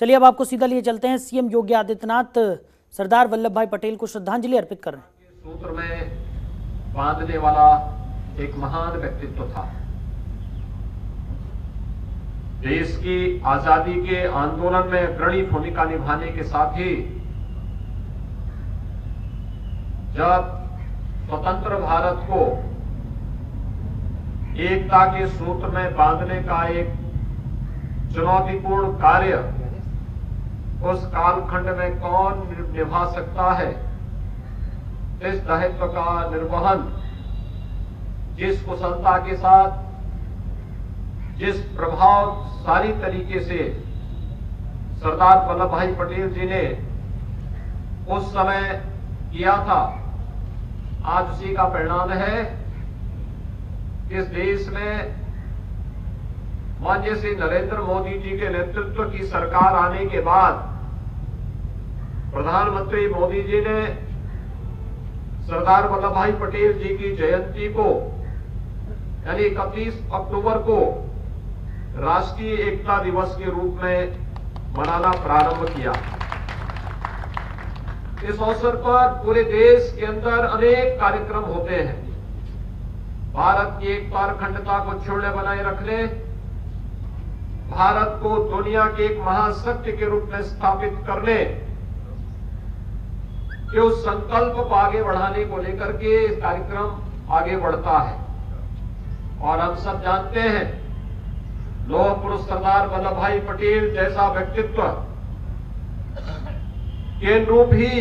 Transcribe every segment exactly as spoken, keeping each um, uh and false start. चलिए अब आपको सीधा लिए चलते हैं, सीएम योगी आदित्यनाथ सरदार वल्लभ भाई पटेल को श्रद्धांजलि अर्पित कर रहे हैं। सूत्र में बांधने वाला एक महान व्यक्तित्व था। देश की आजादी के आंदोलन में अग्रणी भूमिका निभाने के साथ ही जब स्वतंत्र भारत को एकता के सूत्र में बांधने का एक चुनौतीपूर्ण कार्य उस कालखंड में कौन निभा सकता है, इस दायित्व का निर्वहन जिस कुशलता के साथ, जिस प्रभावशाली तरीके से सरदार वल्लभ भाई पटेल जी ने उस समय किया था, आज उसी का परिणाम है। इस देश में माननीय श्री नरेंद्र मोदी जी के नेतृत्व की सरकार आने के बाद प्रधानमंत्री मोदी जी ने सरदार वल्लभ भाई पटेल जी की जयंती को यानी इकतीस अक्टूबर को राष्ट्रीय एकता दिवस के रूप में मनाना प्रारंभ किया। इस अवसर पर पूरे देश के अंदर अनेक कार्यक्रम होते हैं। भारत की एक बार अखंडता को छोड़े बनाए रखने, भारत को दुनिया के एक महाशक्ति के रूप में स्थापित करने के उस संकल्प को आगे बढ़ाने को लेकर के कार्यक्रम आगे बढ़ता है। और हम सब जानते हैं लोह पुरुष सरदार वल्लभ भाई पटेल जैसा व्यक्तित्व के रूप ही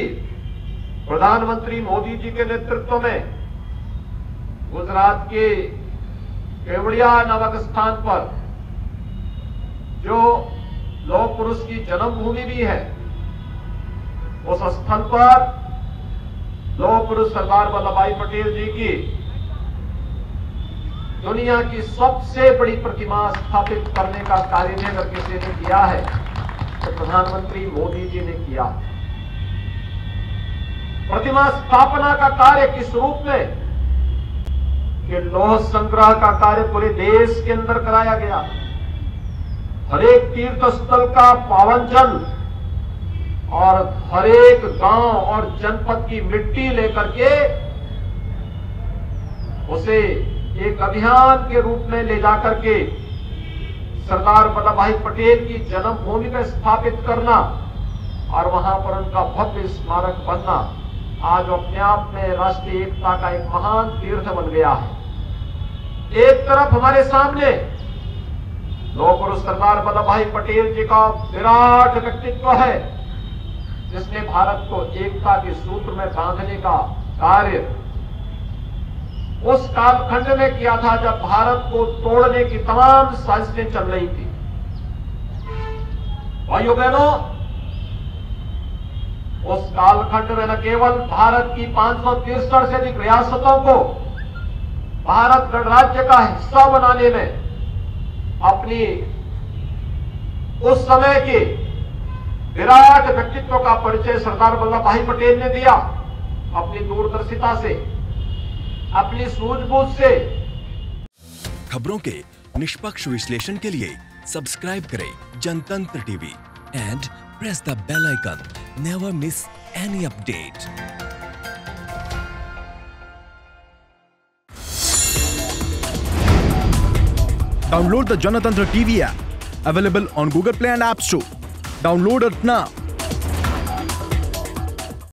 प्रधानमंत्री मोदी जी के नेतृत्व में गुजरात के केवड़िया नामक स्थान पर जो लोह पुरुष की जन्मभूमि भी है, उस स्थल पर लोह पुरुष सरदार वल्लभ भाई पटेल जी की दुनिया की सबसे बड़ी प्रतिमा स्थापित करने का कार्य अगर किसी ने किया है तो प्रधानमंत्री मोदी जी ने किया। प्रतिमा स्थापना का कार्य किस रूप में कि लोह संग्रह का कार्य पूरे देश के अंदर कराया गया। हरेक तीर्थ स्थल का पावन जल और हरेक गांव और जनपद की मिट्टी लेकर के उसे एक अभियान के रूप में ले जाकर के सरदार वल्लभ भाई पटेल की जन्मभूमि में स्थापित करना और वहां पर उनका भव्य स्मारक बनना आज अपने आप में राष्ट्रीय एकता का एक महान तीर्थ बन गया है। एक तरफ हमारे सामने लोह पुरुष सरदार वल्लभ भाई पटेल जी का विराट व्यक्तित्व है जिसने भारत को एकता के सूत्र में बांधने का कार्य उस कालखंड में किया था जब भारत को तोड़ने की तमाम साजिशें चल रही थी। भाइयों बहनों, उस कालखंड में न केवल भारत की पांच सौ तिरसठ से अधिक रियासतों को भारत गणराज्य का हिस्सा बनाने में अपनी उस समय के विराट व्यक्तित्व का परिचय सरदार वल्लभ भाई पटेल ने दिया, अपनी दूरदर्शिता से, अपनी सूझबूझ से। खबरों के निष्पक्ष विश्लेषण के लिए सब्सक्राइब करें Jantantra TV and press the bell icon. Never miss any update. Download the Jantantra T V app available on Google Play and App Store. Download it now.